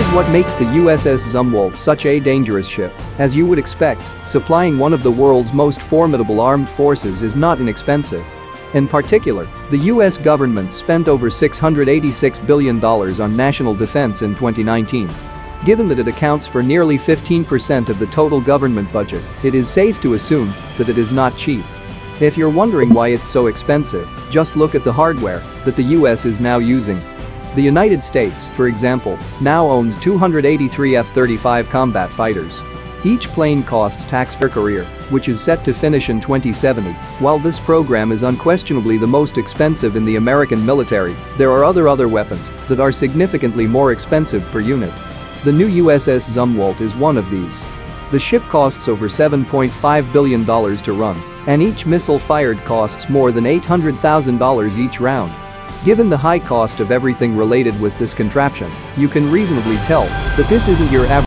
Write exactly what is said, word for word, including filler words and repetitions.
Here's what makes the U S S Zumwalt such a dangerous ship. As you would expect, supplying one of the world's most formidable armed forces is not inexpensive. In particular, the U S government spent over six hundred eighty-six billion dollars on national defense in twenty nineteen. Given that it accounts for nearly fifteen percent of the total government budget, it is safe to assume that it is not cheap. If you're wondering why it's so expensive, just look at the hardware that the U S is now using. The United States, for example, now owns two hundred eighty-three F thirty-five combat fighters. Each plane costs tax per career, which is set to finish in twenty seventy. While this program is unquestionably the most expensive in the American military, there are other other weapons that are significantly more expensive per unit. The new U S S Zumwalt is one of these. The ship costs over seven point five billion dollars to run, and each missile fired costs more than eight hundred thousand dollars each round. Given the high cost of everything related with this contraption, you can reasonably tell that this isn't your average